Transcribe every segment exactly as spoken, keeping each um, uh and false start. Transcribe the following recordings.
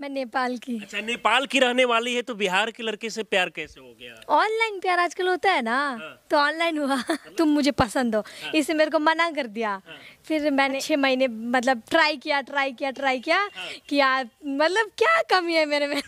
मैं नेपाल की। अच्छा, नेपाल की रहने वाली है, तो बिहार के लड़के से प्यार कैसे हो गया? ऑनलाइन प्यार आजकल होता है ना। हाँ। तो ऑनलाइन हुआ, तुम मुझे पसंद हो। हाँ। इससे मेरे को मना कर दिया। हाँ। फिर मैंने छः महीने मतलब ट्राई किया ट्राई किया ट्राई किया। हाँ। कि यार मतलब क्या कमी है मेरे में।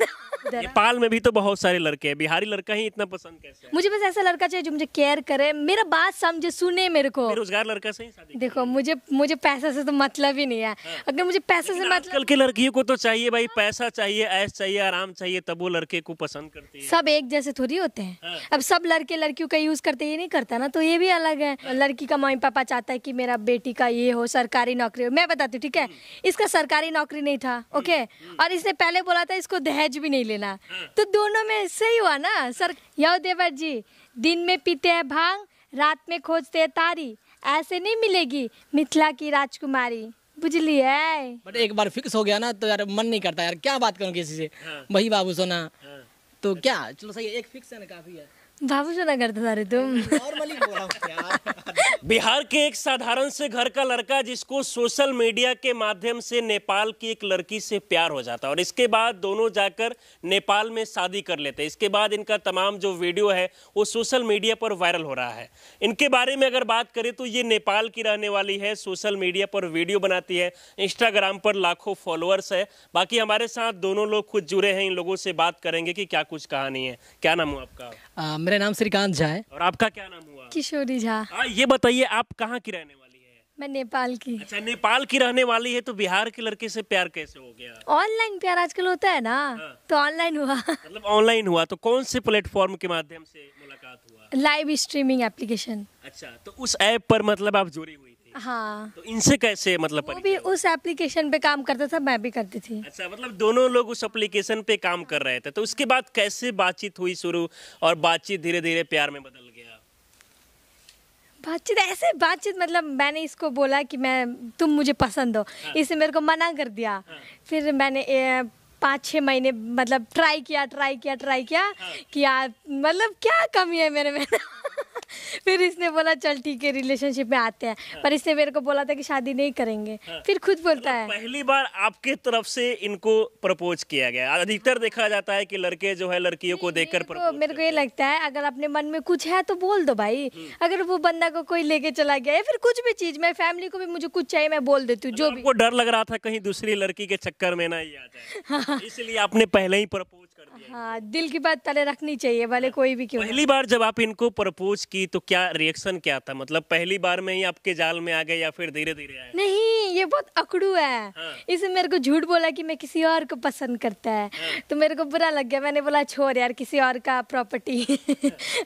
नेपाल में भी तो बहुत सारे लड़के हैं, बिहारी लड़का ही इतना पसंद कैसे? मुझे बस ऐसा लड़का चाहिए जो मुझे केयर करे, मेरा बात समझे, सुने मेरे को। बेरोजगार लड़का से ही शादी? देखो मुझे मुझे पैसा से तो मतलब ही नहीं है। हाँ। अगर मुझे पैसा से मतलब, आजकल के लड़कियों को तो चाहिए भाई, पैसा चाहिए, ऐश चाहिए, आराम चाहिए, तब वो लड़के को पसंद करती है। सब एक जैसे थोड़ी होते हैं। हाँ। अब सब लड़के लड़कियों का यूज करते ये नहीं करता ना, तो ये भी अलग है। हाँ। लड़की का मम्मी पापा चाहता है कि मेरा बेटी का ये हो, सरकारी नौकरी हो। मैं बताती हूँ ठीक है, इसका सरकारी नौकरी नहीं था ओके, और इसने पहले बोला था इसको दहेज भी नहीं लेना, तो दोनों में सही हुआ ना। सर यो देवर जी, दिन में पीते हैं भांग, रात में खोजते हैं तारी, ऐसे नहीं मिलेगी मिथिला की राजकुमारी, बुझली है। बट एक बार फिक्स हो गया ना तो यार मन नहीं करता यार, क्या बात करूँ किसी से। हाँ। वही बाबू सोना। हाँ। तो क्या चलो सही है, एक फिक्स है ना, काफी है। बाबू सोना करते सारे तुम। नॉर्मली बोला यार। बिहार के एक साधारण से घर का लड़का जिसको सोशल मीडिया के माध्यम से नेपाल की एक लड़की से प्यार हो जाता है, और इसके बाद दोनों जाकर नेपाल में शादी कर लेते हैं। इसके बाद इनका तमाम जो वीडियो है वो सोशल मीडिया पर वायरल हो रहा है। इनके बारे में अगर बात करें तो ये नेपाल की रहने वाली है, सोशल मीडिया पर वीडियो बनाती है, इंस्टाग्राम पर लाखों फॉलोअर्स है। बाकी हमारे साथ दोनों लोग खुद जुड़े हैं, इन लोगों से बात करेंगे कि क्या कुछ कहानी है। क्या नाम है आपका? मेरा नाम श्रीकांत झा है। और आपका क्या नाम हुआ? किशोरी झा। ये बताइए आप कहाँ की रहने वाली है? मैं नेपाल की। अच्छा, नेपाल की रहने वाली है, तो बिहार के लड़के से प्यार कैसे हो गया? ऑनलाइन प्यार आजकल होता है ना। हाँ। तो ऑनलाइन हुआ, मतलब ऑनलाइन हुआ, तो कौन से प्लेटफॉर्म के माध्यम से मुलाकात हुआ? Live streaming application. अच्छा, तो उस ऐप पर मतलब आप जुड़ी हुई? हाँ। तो इनसे कैसे मतलब? वो भी उस एप्लीकेशन पे काम करता था, मैं भी करती थी। अच्छा, मतलब दोनों लोग उस एप्लीकेशन पे काम कर रहे थे। तो उसके बाद कैसे बातचीत हुई शुरू, और बातचीत धीरे धीरे प्यार में बदल गया? बातचीत ऐसे बातचीत मतलब मैंने इसको बोला कि मैं तुम मुझे पसंद हो। हाँ। इसने मेरे को मना कर दिया। हाँ। फिर मैंने ए, पाँच छः महीने मतलब ट्राई किया ट्राई किया ट्राई किया। हाँ। कि यार मतलब क्या कमी है मेरे में। फिर इसने बोला चल ठीक है रिलेशनशिप में आते हैं। हाँ। पर इसने मेरे को बोला था कि शादी नहीं करेंगे। हाँ। फिर खुद बोलता है। पहली बार आपके तरफ से इनको प्रपोज किया गया। अधिकतर देखा जाता है कि लड़के जो है लड़कियों को देखकर प्रपोज। मेरे को ये लगता है अगर अपने मन में कुछ है तो बोल दो भाई। अगर वो बंदा को कोई लेके चला गया या फिर कुछ भी चीज, मैं फैमिली को भी मुझे कुछ चाहिए मैं बोल देती हूँ। जो भी डर लग रहा था कहीं दूसरी लड़की के चक्कर में ना ये आ जाए, इसलिए आपने पहले ही प्रपोज कर दिया। हाँ, दिल की बात पहले रखनी चाहिए भले कोई भी क्यों। पहली बार जब आप इनको प्रपोज की तो क्या रिएक्शन क्या था? मतलब पहली बार में ही आपके जाल में आ गए या फिर धीरे धीरे आए? नहीं, ये बहुत अकड़ू है। हाँ। इसने मेरे को झूठ बोला कि मैं किसी और को पसंद करता है। हाँ। तो मेरे को बुरा लग गया, मैंने बोला छोड़ यार किसी और का प्रॉपर्टी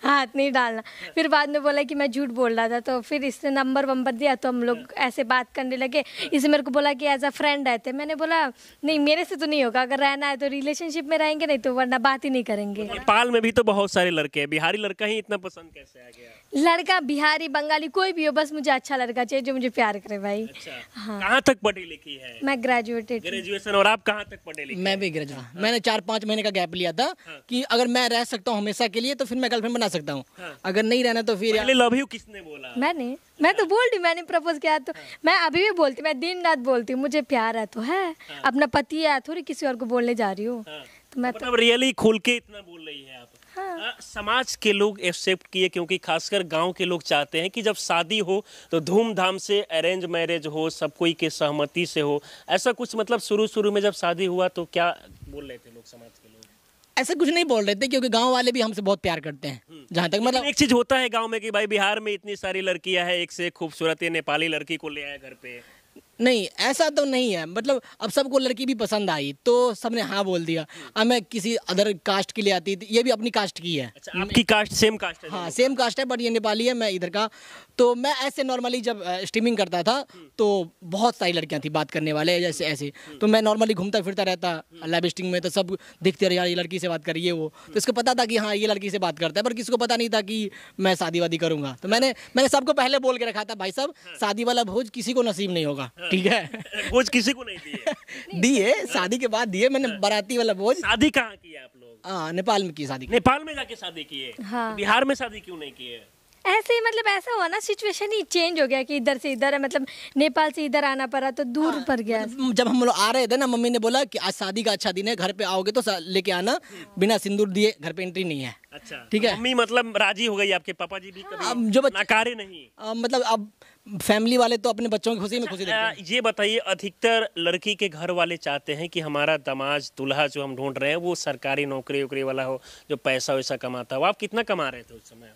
हाथ नहीं डालना। हाँ। फिर बाद में बोला कि मैं झूठ बोल रहा था, तो फिर इसने नंबर वंबर दिया तो हम लोग हाँ। ऐसे बात करने लगे। इसने मेरे को बोला कि एज अ फ्रेंड रहते, मैंने बोला नहीं मेरे से तो नहीं होगा, अगर रहना है तो रिलेशनशिप में रहेंगे, नहीं तो वरना बात ही नहीं करेंगे। नेपाल में भी तो बहुत सारे लड़के हैं, बिहारी लड़का ही इतना पसंद कैसे आ गया? लड़का बिहारी बंगाली कोई भी हो, बस मुझे अच्छा लड़का चाहिए जो मुझे प्यार करे भाई। अच्छा, हाँ। कहाँ तक पढ़ी लिखी है? मैं ग्रेजुएटेड। ग्रेजुएशन। और आप कहाँ तक पढ़े लिखे? मैं भी ग्रेजुएट। हाँ। मैंने चार पाँच महीने का गैप लिया था। हाँ। कि अगर मैं रह सकता हूँ हमेशा के लिए तो फिर मैं गर्लफ्रेंड बना सकता हूँ। हाँ। अगर नहीं रहना तो फिर लव यू किसने बोला? मैंने मैं तो बोल रही, मैंने प्रपोज किया तो मैं अभी भी बोलती, मैं दिन रात बोलती हूँ मुझे प्यार है तो है, अपना पति है, थोड़ी किसी और को बोलने जा रही हूँ। तो मैं तो रियली खुल के इतना बोल रही है आप। हाँ। समाज के लोग एक्सेप्ट किए, क्योंकि खासकर गांव के लोग चाहते हैं कि जब शादी हो तो धूमधाम से अरेंज मैरिज हो, सब कोई के सहमति से हो, ऐसा कुछ मतलब शुरू शुरू में जब शादी हुआ तो क्या बोल रहे थे लोग, समाज के लोग? ऐसा कुछ नहीं बोल रहे थे क्योंकि गांव वाले भी हमसे बहुत प्यार करते हैं जहाँ तक मतलब। एक चीज होता है गाँव में कि भाई बिहार में इतनी सारी लड़कियाँ हैं, एक से एक खूबसूरत नेपाली लड़की को ले आए घर पे। नहीं, ऐसा तो नहीं है, मतलब अब सबको लड़की भी पसंद आई तो सबने हाँ बोल दिया। अब मैं किसी अदर कास्ट के लिए आती, ये भी अपनी कास्ट की है। अच्छा, आपकी कास्ट सेम कास्ट है? हाँ, सेम कास्ट है, बट ये नेपाली है, मैं इधर का। तो मैं ऐसे नॉर्मली जब स्ट्रीमिंग करता था तो बहुत सारी लड़कियाँ थी बात करने वाले जैसे ऐसे, तो मैं नॉर्मली घूमता फिरता रहता लाइव स्ट्रीमिंग में, तो सब देखते रहे यार ये लड़की से बात करिए वो, तो इसको पता था कि हाँ ये लड़की से बात करता है, पर किसी को पता नहीं था कि मैं शादी वादी करूँगा। तो मैंने मैंने सबको पहले बोल के रखा था भाई साहब शादी वाला भोज किसी को नसीब नहीं होगा, ठीक है? भोज किसी को नहीं दिए दिए शादी के बाद दिए मैंने बाराती वाला भोज। शादी कहाँ की है आप लोग? हाँ, नेपाल में की शादी। नेपाल में जाके शादी की है? हाँ। बिहार में शादी क्यों नहीं की है? ऐसे मतलब ऐसा हुआ ना, सिचुएशन ही चेंज हो गया कि इधर से इधर है, मतलब नेपाल से इधर आना पड़ा तो दूर पड़ गया। जब हम लोग आ रहे थे ना, मम्मी ने बोला कि आज शादी का अच्छा दिन है, घर पे आओगे तो लेके आना, बिना सिंदूर दिए घर पे एंट्री नहीं है। अच्छा, ठीक है। मम्मी मतलब राजी हो गई, आपके पापा जी भी कभी अब जो नकारे नहीं, आ, मतलब अब फैमिली वाले तो अपने बच्चों की खुशी में खुशी देखते हैं। ये बताइए, अधिकतर लड़की के घर वाले चाहते हैं कि हमारा दामाद दूल्हा जो हम ढूंढ रहे हैं वो सरकारी नौकरी वोकरी वाला हो, जो पैसा वैसा कमाता हो। आप कितना कमा रहे थे उस समय?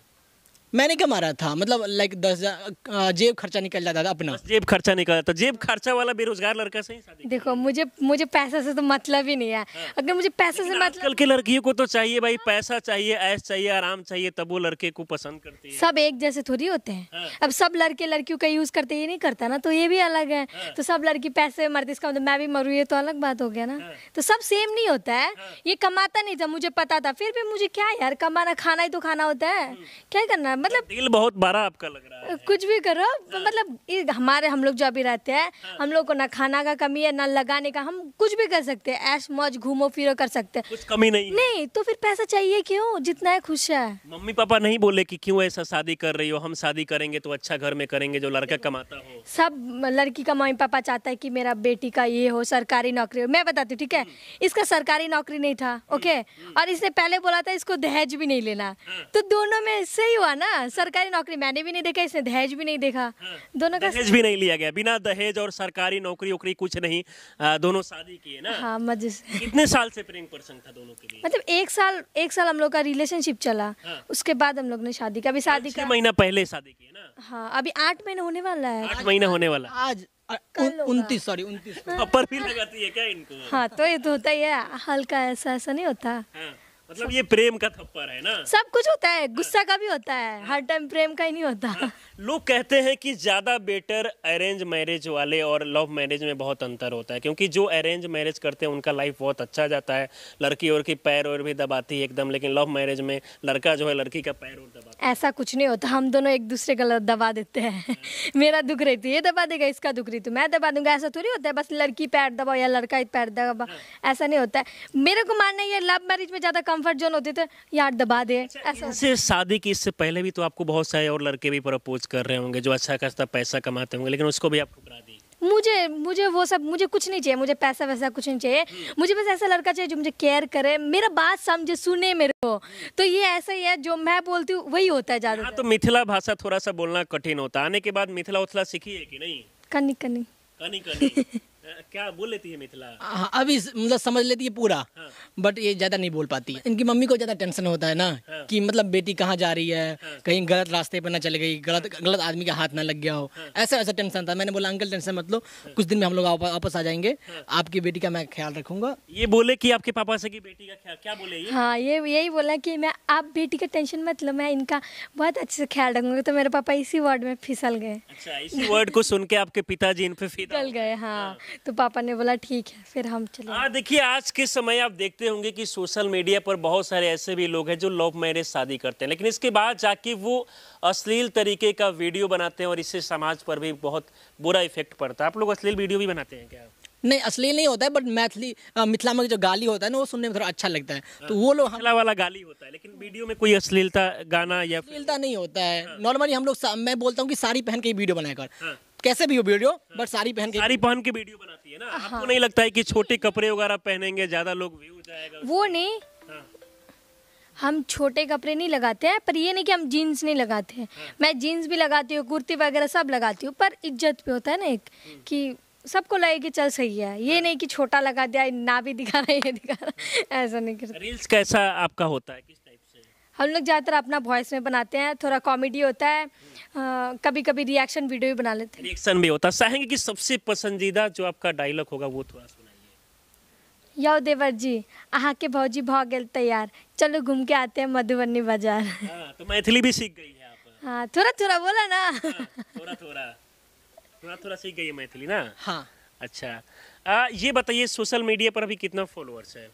मैंने कमा रहा था, मतलब लाइक दस हजार जेब खर्चा निकल जाता था अपना, जेब खर्चा निकल जाता। जेब खर्चा वाला बेरोजगार लड़का से ही शादी? देखो मुझे मुझे पैसा से तो मतलब ही नहीं है। हाँ। अगर मुझे पैसा से मतलब, कल के लड़कियों को तो चाहिए भाई, पैसा चाहिए, ऐश चाहिए, आराम चाहिए, तब वो लड़के को पसंद करती है। सब एक जैसे थोड़ी होते हैं। हाँ। अब सब लड़के लड़कियों का यूज करते, ये नहीं करता ना, तो ये भी अलग है। तो सब लड़की पैसे मरती, इसका मतलब मैं भी मरूँ, ये तो अलग बात हो गया ना। तो सब सेम नहीं होता है। ये कमाता नहीं था, मुझे पता था, फिर भी मुझे क्या यार, कमाना खाना ही तो खाना होता है, क्या करना। मतलब दिल बहुत बड़ा आपका लग रहा है, कुछ भी करो। मतलब हमारे हम लोग जो अभी रहते हैं, हम लोग को ना खाना का कमी है ना लगाने का, हम कुछ भी कर सकते हैं, ऐश मौज घूमो फिरो कर सकते हैं, कुछ कमी नहीं नहीं। तो फिर पैसा चाहिए क्यों, जितना है खुश है। मम्मी पापा नहीं बोले कि क्यों ऐसा शादी कर रही हो, हम शादी करेंगे तो अच्छा घर में करेंगे जो लड़का कमाता हो। सब लड़की का मम्मी पापा चाहता है कि मेरा बेटी का ये हो, सरकारी नौकरी हो। मैं बताती हूँ, ठीक है, इसका सरकारी नौकरी नहीं था, ओके, और इसने पहले बोला था इसको दहेज भी नहीं लेना, तो दोनों में सही हुआ ना। सरकारी नौकरी मैंने भी नहीं देखा, इसने दहेज भी नहीं देखा। हाँ। दोनों का दहेज भी नहीं लिया गया, बिना दहेज और सरकारी नौकरी उकरी कुछ नहीं, आ, दोनों शादी किए ना। हाँ, मजे से। कितने साल से प्रेम प्रसंग था दोनों के लिए? मतलब एक साल एक साल हम लोग का रिलेशनशिप चला। हाँ। उसके बाद हम लोग ने शादी का, अभी शादी का महीना पहले शादी की ना। हाँ, अभी आठ महीना होने वाला है। आठ महीना होने वाला आज उनतीस सॉरी उनतीस पर भी लगाती है क्या इनको? हाँ, तो ये तो होता ही है, हल्का ऐसा ऐसा नहीं होता। मतलब ये प्रेम का थप्पड़ है ना। सब कुछ होता है, गुस्सा का भी होता है, हर टाइम प्रेम का ही नहीं होता। लोग कहते हैं कि ज़्यादा बेटर अरेंज मैरिज वाले और लव मैरिज में बहुत अंतर होता है, क्योंकि जो अरेंज मैरिज करते हैं उनका लाइफ बहुत अच्छा जाता है, लड़की और की पैर और भी दबाती है एकदम, लेकिन लव मैरिज में लड़का जो है लड़की का पैर और दबाता है। ऐसा कुछ नहीं होता, हम दोनों एक दूसरे का दबा देते हैं। मेरा दुख रही थी ये दबा देगा, इसका दुख रही थी मैं दबा दूंगा, ऐसा थोड़ी होता है। बस लड़की पैर दबाओ या लड़का पैर दबाओ, ऐसा नहीं होता है। मेरे को मानना है लव मैरिज में ज़्यादा कंफर्ट जोन होते थे यार, दबा दे। ऐसे शादी की इससे पहले भी तो आपको बहुत सारे और लड़के भी प्रपोज कर रहे होंगे जो अच्छा खासा पैसा कमाते होंगे, लेकिन उसको भी आप ठुकरा दी। मुझे मुझे वो सब मुझे कुछ नहीं चाहिए, मुझे पैसा वैसा कुछ नहीं चाहिए, मुझे बस ऐसा लड़का चाहिए जो मुझे केयर करे, मेरा बात समझे, सुने मेरे को। तो ये ऐसा ही है, जो मैं बोलती हूँ वही होता है ज्यादा। तो मिथिला भाषा थोड़ा सा बोलना कठिन होता है, आने के बाद मिथिला उथला सीखी है कि नहीं? कनी कनी कनी कनी क्या बोल लेती है मिथिला? हाँ, अभी मतलब समझ लेती है पूरा। हाँ। बट ये ज़्यादा नहीं बोल पाती है। इनकी मम्मी को ज़्यादा टेंशन होता है ना। हाँ। कि मतलब बेटी कहाँ जा रही है। हाँ। कहीं गलत रास्ते पर ना चले गई, गलत गलत आदमी का हाथ ना लग गया हो। हाँ। ऐसा ऐसा टेंशन था। मैंने बोला अंकल टेंशन मत लो। हाँ। कुछ दिन में हम लोग वापस आ जाएंगे। हाँ। आपकी बेटी का मैं ख्याल रखूंगा। ये बोले कि आपके पापा से कि बेटी का ख्याल, क्या बोले? हाँ, ये यही बोला कि मैं आप बेटी का टेंशन मत लो, मैं इनका बहुत अच्छे से ख्याल रखूंगा। तो मेरे पापा इसी वर्ड में फिसल गए। इसी वर्ड को सुन के आपके पिताजी इन पे फिसल गए। हाँ, तो पापा ने बोला ठीक है, फिर हम चले। हाँ, देखिए आज के समय आप देखते होंगे कि सोशल मीडिया पर बहुत सारे ऐसे भी लोग हैं जो लव मैरिज शादी करते हैं, लेकिन इसके बाद जाके वो अश्लील तरीके का वीडियो बनाते हैं और इससे समाज पर भी बहुत बुरा इफेक्ट पड़ता है। आप लोग अश्लील वीडियो भी बनाते हैं क्या? नहीं, असली नहीं होता है, बट मैथिली मिथिला में जो गाली होता है ना वो सुनने में थोड़ा अच्छा लगता है। हाँ, तो वो लोग मिथिला वाला गाली होता है, लेकिन वीडियो में कोई अश्लीलता गाना या अश्लीलता नहीं होता है। हाँ, नॉर्मली हम लोग, मैं बोलता हूँ कि साड़ी पहन के वीडियो बनाकर। हाँ, कैसे भी हो वीडियो। हाँ, बट साड़ी पहन के साड़ी पहन के वीडियो बनाती है ना। हाँ, आपको नहीं लगता है कि छोटे कपड़े वगैरह पहनेंगे ज्यादा लोग व्यू जाएगा? वो नहीं, हम छोटे कपड़े नहीं लगाते हैं, पर ये नहीं कि हम जीन्स नहीं लगाते हैं। मैं जीन्स भी लगाती हूँ, कुर्ती वगैरह सब लगाती हूँ, पर इज्जत पे होता है ना एक, कि सबको लगे कि चल सही है, ये नहीं कि छोटा लगा दिया, ना भी दिखा रहा है ये दिखा रहा, ऐसा नहीं करता। रील्स कैसा आपका होता है, किस टाइप से? हम लोग ज़्यादातर अपना वॉइस में बनाते हैं, थोड़ा कॉमेडी होता है, आ, कभी कभी रिएक्शन वीडियो भी बना लेते हैं। रिएक्शन भी होता। चाहेंगे कि सबसे पसंदीदा जो आपका डायलॉग होगा वो थोड़ा सुनाइए। यौ देवर जी, अहाँ के भौजी भौ गेल तैयार, चलो घूम के आते हैं मधुबनी बाजार। तो मैथिली भी सीख गई है आप? हाँ, थोड़ा थोड़ा बोला ना, थोड़ा थोड़ा थोड़ा थोड़ा सीख गई है मैथिली ना। हाँ, अच्छा। आ, ये बताइए सोशल मीडिया पर अभी कितना फॉलोअर्स है?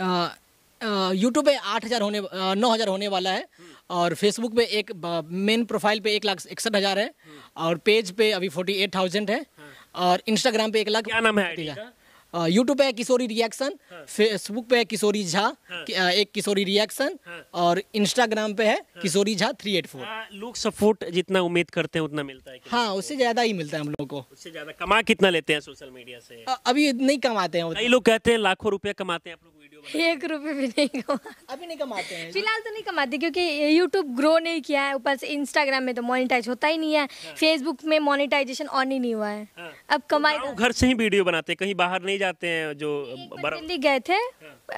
आ, यूट्यूब पे आठ हज़ार होने नौ हज़ार होने वाला है, और फेसबुक पे एक मेन प्रोफाइल पे एक लाख इकसठ हज़ार है, और पेज पे अभी फोर्टी एट थाउजेंड है, और इंस्टाग्राम पे एक लाख। क्या नाम है? यूट्यूब पे है किशोरी रिएक्शन, फेसबुक पे है किशोरी झा एक किशोरी रिएक्शन, और इंस्टाग्राम पे है Kishori Jha three eight four. लोग सपोर्ट जितना उम्मीद करते हैं उतना मिलता है? हाँ, उससे ज्यादा ही मिलता है हम लोगों को। उससे ज्यादा कमा कितना लेते हैं सोशल मीडिया से? अभी नहीं कमाते हैं, कई लोग कहते हैं लाखों रुपया कमाते हैं, आप लोग एक रुपए भी नहीं कमाते, अभी नहीं कमाते हैं फिलहाल तो नहीं कमाते, क्योंकि यूट्यूब ग्रो नहीं किया है, ऊपर से इंस्टाग्राम में तो मोनेटाइज होता ही नहीं है, फेसबुक में मोनेटाइजेशन ऑन ही नहीं हुआ है। अब कमाई तो घर से ही वीडियो बनाते हैं, कहीं बाहर नहीं जाते हैं? जो दिल्ली गए थे,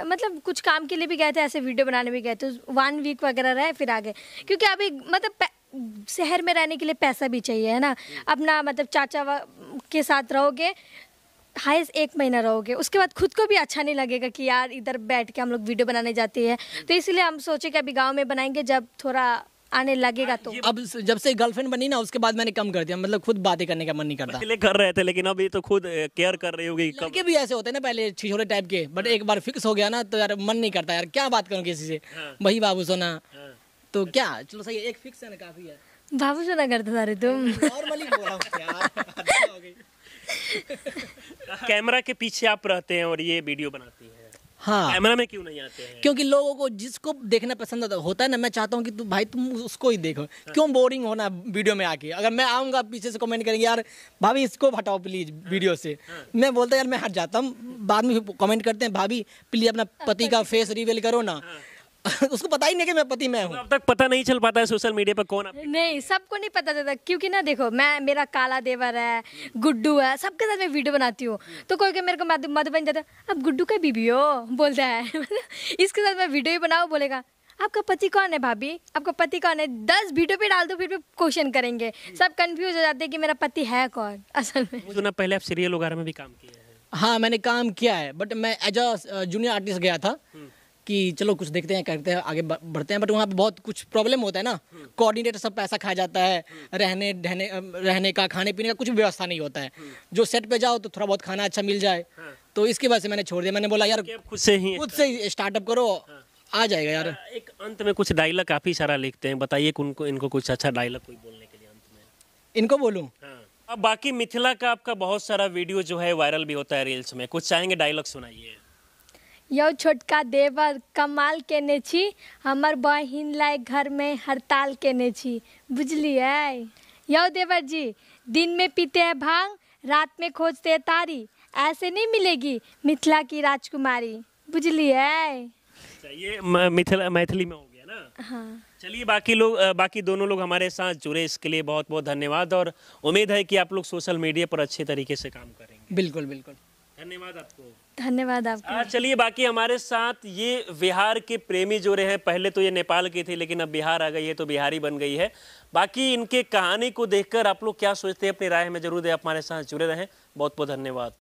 मतलब कुछ काम के लिए भी गए थे, ऐसे वीडियो बनाने भी गए थे, वन वीक वगैरह रहे फिर आ गए, क्योंकि अभी मतलब शहर में रहने के लिए पैसा भी चाहिए है ना, अपना मतलब चाचा के साथ रहोगे हाईस एक महीना रहोगे, उसके बाद खुद को भी अच्छा नहीं लगेगा कि यार इधर बैठ के हम लोग वीडियो बनाने जाते हैं, तो इसलिए हम सोचे कि अभी गांव में बनाएंगे, जब थोड़ा आने लगेगा तो। अब जब से गर्लफ्रेंड बनी ना उसके बाद मैंने कम कर दिया, मतलब खुद बातें करने का मन नहीं करता। पहले कर रहे थे लेकिन अब ये तो खुद केयर कर रही होगी। लड़के भी ऐसे होते हैं ना, पहले छिछोरे टाइप के, बट एक बार फिक्स हो गया ना तो यार मन नहीं करता, यार क्या बात करूँ किसी से, वही बाबू सोना, तो क्या चलो सही एक फिक्स है ना, काफी है बाबू सोना करते सारे तुम। कैमरा के पीछे आप रहते हैं और ये वीडियो बनाती है, हाँ, कैमरा में क्यों नहीं आते हैं? क्योंकि लोगों को जिसको देखना पसंद होता है ना, मैं चाहता हूँ कि तू भाई तुम उसको ही देखो, हाँ। क्यों बोरिंग होना वीडियो में आके? अगर मैं आऊँगा पीछे से कमेंट करेंगे यार भाभी इसको हटाओ प्लीज वीडियो से, हाँ। मैं बोलता यार मैं हट जाता हूँ, बाद में कमेंट करते हैं भाभी प्लीज अपना पति का फेस रिवील करो ना, उसको पता ही नहीं कि मैं पति मैं हूँ। अब तक पता नहीं चल पाता है सोशल मीडिया पर कौन आप? नहीं, सबको नहीं पता चलता, क्योंकि ना देखो मैं, मेरा काला देवर है, गुड्डू है, सबके साथ मैं वीडियो बनाती हूँ, तो कोई मेरे को मधुबनी जाता है अब गुड्डू का बीबी हो बोलता है, इसके साथ मैं वीडियो ही बनाऊँ, बोलेगा आपका पति कौन है भाभी, आपका पति कौन है, दस वीडियो पे डाल दो फिर भी क्वेश्चन करेंगे, सब कन्फ्यूज हो जाते हैं कि मेरा पति है कौन असल में। पहले आप सीरियल वगैरह में भी काम किया है? हाँ, मैंने काम किया है, बट मैं एज अ जूनियर आर्टिस्ट गया था कि चलो कुछ देखते हैं करते हैं आगे बढ़ते हैं, बट वहाँ पे बहुत कुछ प्रॉब्लम होता है ना, कोऑर्डिनेटर सब पैसा खा जाता है, रहने ढहने रहने का खाने पीने का कुछ व्यवस्था नहीं होता है, जो सेट पे जाओ तो थोड़ा बहुत खाना अच्छा मिल जाए, तो इसकी वजह से मैंने छोड़ दिया, मैंने बोला यार खुद से ही खुद से स्टार्टअप करो आ जाएगा यार। एक अंत में कुछ डायलॉग काफ़ी सारा लिखते हैं, बताइए उनको, इनको कुछ अच्छा डायलॉग कोई बोलने के लिए अंत में इनको बोलूँ? अब बाकी मिथिला का आपका बहुत सारा वीडियो जो है वायरल भी होता है रील्स में, कुछ चाहेंगे डायलॉग सुनाइए। यो छोटका देवर कमाल केने छी, हमार बहिन लाए घर में हड़ताल केने छी, बुझलिए? यो देवर जी दिन में पीते हैं भांग, रात में खोजते हैं तारी, ऐसे नहीं मिलेगी मिथिला की राजकुमारी, बुझलिए? ये मिथिला मैथिली में हो गया ना, हाँ। चलिए बाकी लोग बाकी दोनों लोग हमारे साथ जुड़े, इसके लिए बहुत बहुत धन्यवाद, और उम्मीद है कि आप लोग सोशल मीडिया पर अच्छे तरीके से काम करेंगे। बिल्कुल बिल्कुल, धन्यवाद आपको। धन्यवाद आपका। चलिए बाकी हमारे साथ ये बिहार के प्रेमी जो रहे हैं, पहले तो ये नेपाल की थी लेकिन अब बिहार आ गई है तो बिहारी बन गई है, बाकी इनके कहानी को देखकर आप लोग क्या सोचते हैं अपनी राय में जरूर दें, आप हमारे साथ जुड़े रहें, बहुत बहुत धन्यवाद।